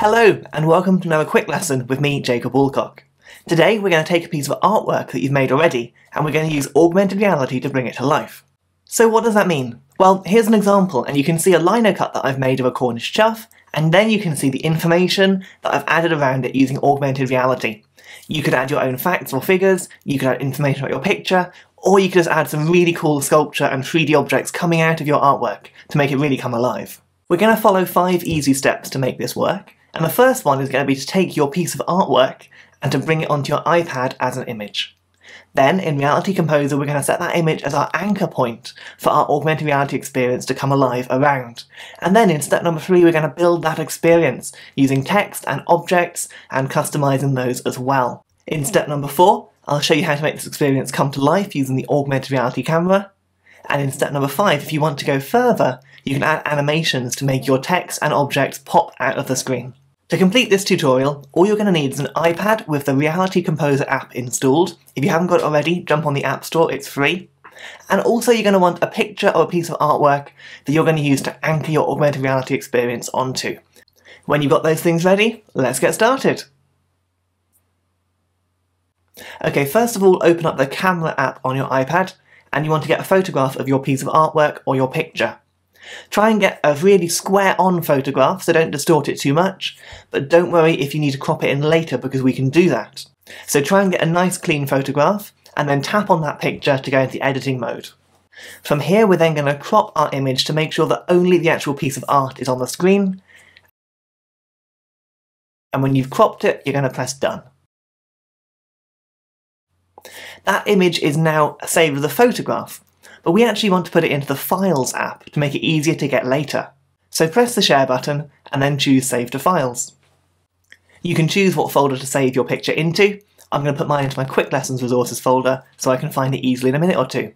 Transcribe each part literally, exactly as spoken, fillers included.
Hello and welcome to another quick lesson with me, Jacob Woolcock. Today we're going to take a piece of artwork that you've made already and we're going to use augmented reality to bring it to life. So what does that mean? Well, here's an example and you can see a lino cut that I've made of a Cornish chough, and then you can see the information that I've added around it using augmented reality. You could add your own facts or figures, you could add information about your picture, or you could just add some really cool sculpture and three D objects coming out of your artwork to make it really come alive. We're going to follow five easy steps to make this work, and the first one is going to be to take your piece of artwork and to bring it onto your iPad as an image. Then, in Reality Composer, we're going to set that image as our anchor point for our augmented reality experience to come alive around. And then in step number three, we're going to build that experience using text and objects and customizing those as well. In step number four, I'll show you how to make this experience come to life using the augmented reality camera. And in step number five, if you want to go further, you can add animations to make your text and objects pop out of the screen. To complete this tutorial, all you're going to need is an iPad with the Reality Composer app installed. If you haven't got it already, jump on the App Store, it's free. And also you're going to want a picture or a piece of artwork that you're going to use to anchor your augmented reality experience onto. When you've got those things ready, let's get started. Okay, first of all, open up the camera app on your iPad, and you want to get a photograph of your piece of artwork or your picture. Try and get a really square-on photograph, so don't distort it too much, but don't worry if you need to crop it in later because we can do that. So try and get a nice clean photograph, and then tap on that picture to go into the editing mode. From here we're then going to crop our image to make sure that only the actual piece of art is on the screen, and when you've cropped it you're going to press done. That image is now saved as a photograph, but we actually want to put it into the Files app to make it easier to get later. So press the Share button and then choose Save to Files. You can choose what folder to save your picture into. I'm going to put mine into my Quick Lessons Resources folder so I can find it easily in a minute or two.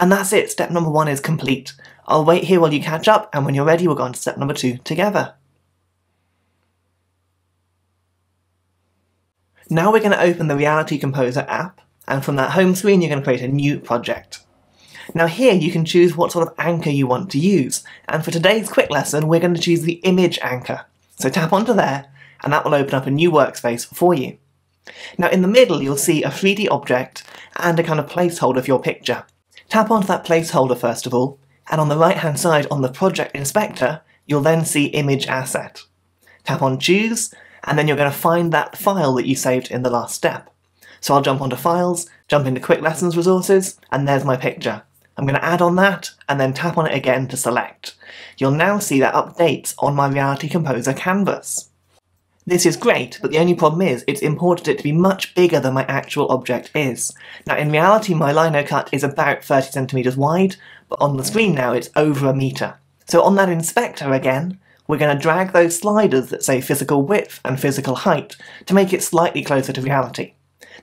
And that's it, step number one is complete. I'll wait here while you catch up, and when you're ready we'll go on to step number two together. Now we're going to open the Reality Composer app, and from that home screen you're going to create a new project. Now here you can choose what sort of anchor you want to use, and for today's quick lesson we're going to choose the Image Anchor. So tap onto there and that will open up a new workspace for you. Now in the middle you'll see a three D object and a kind of placeholder for your picture. Tap onto that placeholder first of all, and on the right hand side on the Project Inspector you'll then see Image Asset. Tap on Choose, and then you're going to find that file that you saved in the last step. So I'll jump onto Files, jump into Quick Lessons Resources, and there's my picture. I'm going to add on that and then tap on it again to select. You'll now see that updates on my Reality Composer canvas. This is great, but the only problem is it's imported it to be much bigger than my actual object is. Now in reality my lino cut is about thirty centimeters wide, but on the screen now it's over a meter. So on that inspector again, we're going to drag those sliders that say physical width and physical height to make it slightly closer to reality.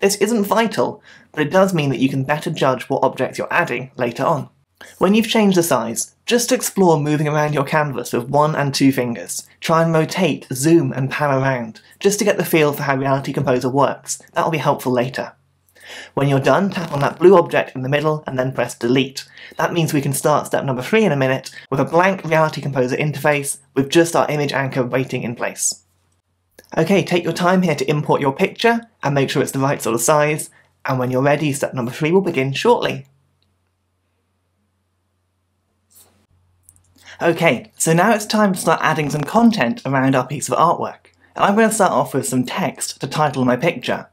This isn't vital, but it does mean that you can better judge what objects you're adding later on. When you've changed the size, just explore moving around your canvas with one and two fingers. Try and rotate, zoom and pan around, just to get the feel for how Reality Composer works. That'll be helpful later. When you're done, tap on that blue object in the middle and then press delete. That means we can start step number three in a minute with a blank Reality Composer interface with just our image anchor waiting in place. Okay, take your time here to import your picture and make sure it's the right sort of size, and when you're ready step number three will begin shortly. Okay, so now it's time to start adding some content around our piece of artwork, and I'm going to start off with some text to title my picture.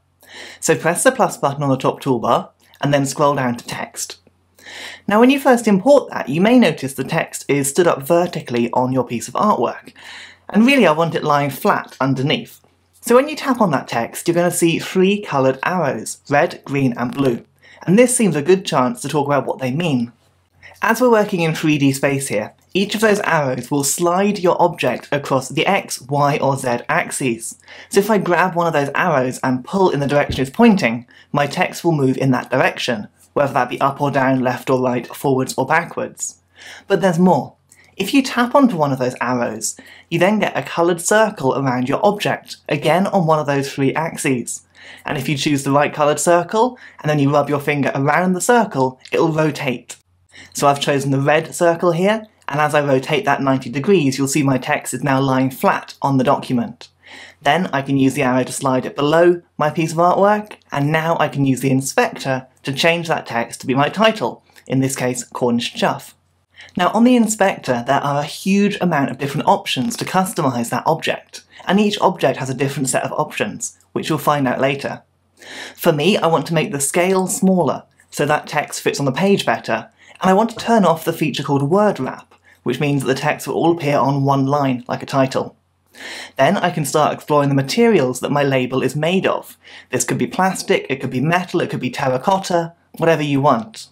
So press the plus button on the top toolbar and then scroll down to text. Now when you first import that you may notice the text is stood up vertically on your piece of artwork. And really I want it lying flat underneath. So when you tap on that text you're going to see three coloured arrows, red, green and blue. And this seems a good chance to talk about what they mean. As we're working in three D space here, each of those arrows will slide your object across the X, Y or Z axes. So if I grab one of those arrows and pull in the direction it's pointing, my text will move in that direction, whether that be up or down, left or right, forwards or backwards. But there's more. If you tap onto one of those arrows, you then get a coloured circle around your object, again on one of those three axes. And if you choose the right coloured circle, and then you rub your finger around the circle, it'll rotate. So I've chosen the red circle here, and as I rotate that ninety degrees, you'll see my text is now lying flat on the document. Then I can use the arrow to slide it below my piece of artwork, and now I can use the inspector to change that text to be my title, in this case Cornish chough. Now on the inspector there are a huge amount of different options to customise that object, and each object has a different set of options, which you'll find out later. For me, I want to make the scale smaller so that text fits on the page better, and I want to turn off the feature called word wrap, which means that the text will all appear on one line like a title. Then I can start exploring the materials that my label is made of. This could be plastic, it could be metal, it could be terracotta, whatever you want.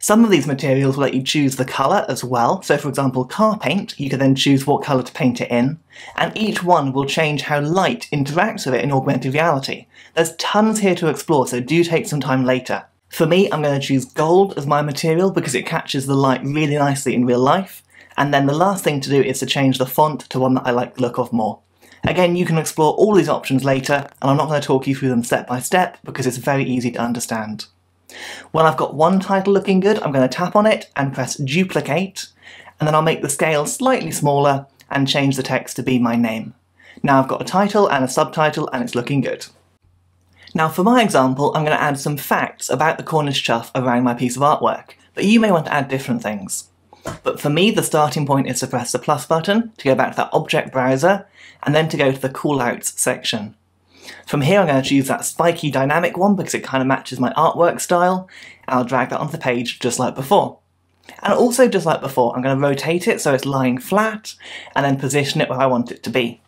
Some of these materials will let you choose the colour as well, so for example car paint, you can then choose what colour to paint it in, and each one will change how light interacts with it in augmented reality. There's tons here to explore, so do take some time later. For me, I'm going to choose gold as my material because it catches the light really nicely in real life. And then the last thing to do is to change the font to one that I like the look of more. Again, you can explore all these options later, and I'm not going to talk you through them step by step because it's very easy to understand. When I've got one title looking good, I'm going to tap on it and press duplicate, and then I'll make the scale slightly smaller and change the text to be my name. Now I've got a title and a subtitle and it's looking good. Now for my example, I'm going to add some facts about the Cornish chough around my piece of artwork, but you may want to add different things. But for me, the starting point is to press the plus button to go back to that object browser, and then to go to the callouts section. From here I'm going to choose that spiky dynamic one because it kind of matches my artwork style, and I'll drag that onto the page just like before. And also just like before, I'm going to rotate it so it's lying flat, and then position it where I want it to be.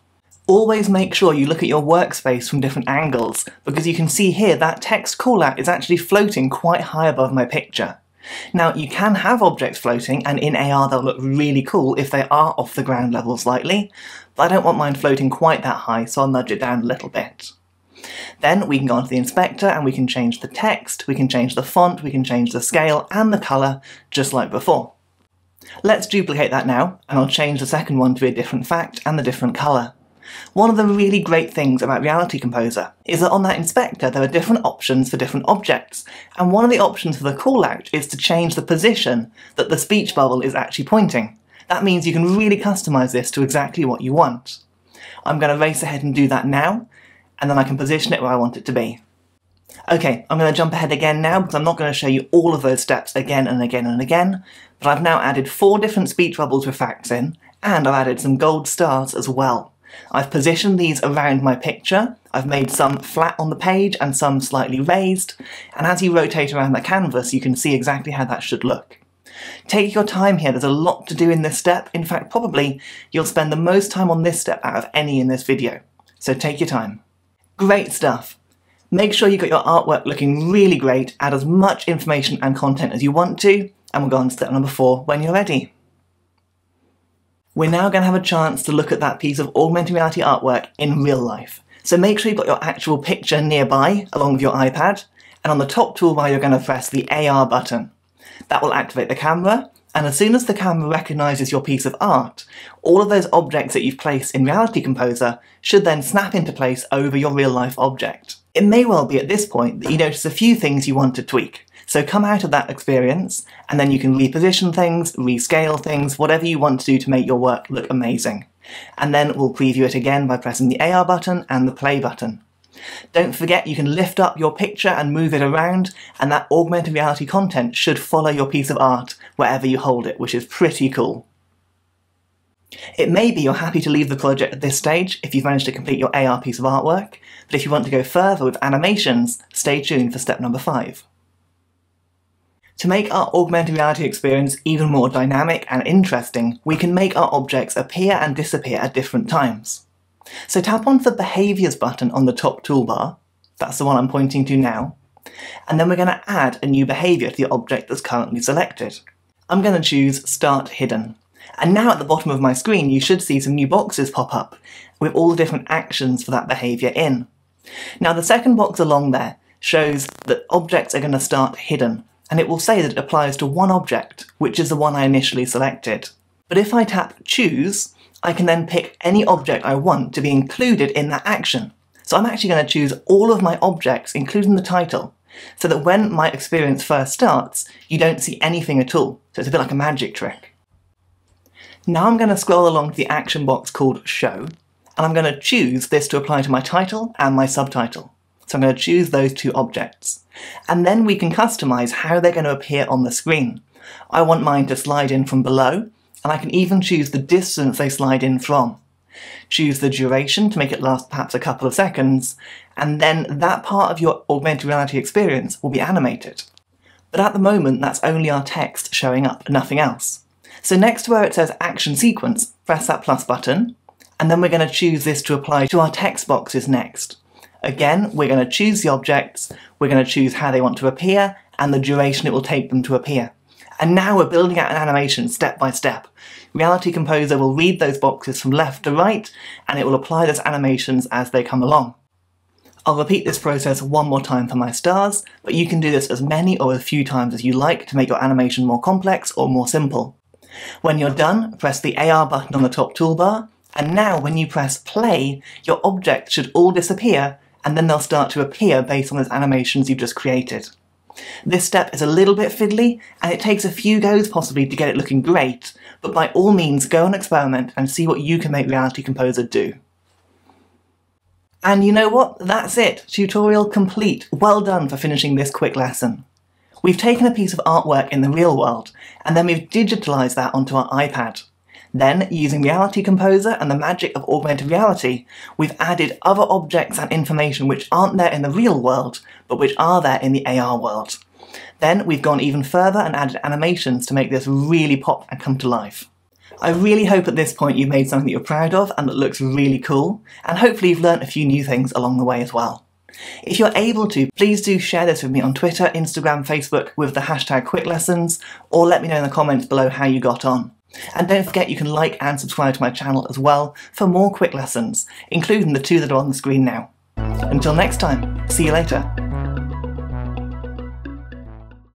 Always make sure you look at your workspace from different angles, because you can see here that text callout is actually floating quite high above my picture. Now you can have objects floating, and in A R they'll look really cool if they are off the ground level slightly, but I don't want mine floating quite that high, so I'll nudge it down a little bit. Then we can go onto the inspector and we can change the text, we can change the font, we can change the scale and the colour, just like before. Let's duplicate that now, and I'll change the second one to be a different fact and a different colour. One of the really great things about Reality Composer is that on that inspector there are different options for different objects, and one of the options for the callout is to change the position that the speech bubble is actually pointing. That means you can really customise this to exactly what you want. I'm going to race ahead and do that now, and then I can position it where I want it to be. Okay, I'm going to jump ahead again now because I'm not going to show you all of those steps again and again and again, but I've now added four different speech bubbles with facts in, and I've added some gold stars as well. I've positioned these around my picture, I've made some flat on the page and some slightly raised, and as you rotate around the canvas you can see exactly how that should look. Take your time here, there's a lot to do in this step, in fact probably you'll spend the most time on this step out of any in this video, so take your time. Great stuff! Make sure you've got your artwork looking really great, add as much information and content as you want to, and we'll go on to step number four when you're ready. We're now going to have a chance to look at that piece of augmented reality artwork in real life. So make sure you've got your actual picture nearby, along with your iPad, and on the top toolbar you're going to press the A R button. That will activate the camera, and as soon as the camera recognises your piece of art, all of those objects that you've placed in Reality Composer should then snap into place over your real life object. It may well be at this point that you notice a few things you want to tweak. So come out of that experience, and then you can reposition things, rescale things, whatever you want to do to make your work look amazing. And then we'll preview it again by pressing the A R button and the play button. Don't forget you can lift up your picture and move it around, and that augmented reality content should follow your piece of art wherever you hold it, which is pretty cool. It may be you're happy to leave the project at this stage if you've managed to complete your A R piece of artwork, but if you want to go further with animations, stay tuned for step number five. To make our augmented reality experience even more dynamic and interesting, we can make our objects appear and disappear at different times. So tap on the Behaviours button on the top toolbar, that's the one I'm pointing to now, and then we're going to add a new behaviour to the object that's currently selected. I'm going to choose Start Hidden, and now at the bottom of my screen you should see some new boxes pop up with all the different actions for that behaviour in. Now the second box along there shows that objects are going to start hidden, and it will say that it applies to one object, which is the one I initially selected. But if I tap Choose, I can then pick any object I want to be included in that action. So I'm actually going to choose all of my objects, including the title, so that when my experience first starts, you don't see anything at all. So it's a bit like a magic trick. Now I'm going to scroll along to the action box called Show, and I'm going to choose this to apply to my title and my subtitle. So I'm going to choose those two objects. And then we can customize how they're going to appear on the screen. I want mine to slide in from below, and I can even choose the distance they slide in from. Choose the duration to make it last perhaps a couple of seconds, and then that part of your augmented reality experience will be animated. But at the moment, that's only our text showing up, nothing else. So next to where it says Action Sequence, press that plus button, and then we're going to choose this to apply to our text boxes next. Again, we're going to choose the objects, we're going to choose how they want to appear, and the duration it will take them to appear. And now we're building out an animation step by step. Reality Composer will read those boxes from left to right, and it will apply those animations as they come along. I'll repeat this process one more time for my stars, but you can do this as many or as few times as you like to make your animation more complex or more simple. When you're done, press the A R button on the top toolbar, and now when you press play, your objects should all disappear, and then they'll start to appear based on those animations you've just created. This step is a little bit fiddly, and it takes a few goes possibly to get it looking great, but by all means go and experiment and see what you can make Reality Composer do. And you know what? That's it! Tutorial complete! Well done for finishing this quick lesson. We've taken a piece of artwork in the real world, and then we've digitalised that onto our iPad. Then, using Reality Composer and the magic of augmented reality, we've added other objects and information which aren't there in the real world, but which are there in the A R world. Then, we've gone even further and added animations to make this really pop and come to life. I really hope at this point you've made something that you're proud of and that looks really cool, and hopefully you've learnt a few new things along the way as well. If you're able to, please do share this with me on Twitter, Instagram, Facebook with the hashtag QuickLessons, or let me know in the comments below how you got on. And don't forget you can like and subscribe to my channel as well for more quick lessons, including the two that are on the screen now. Until next time, see you later.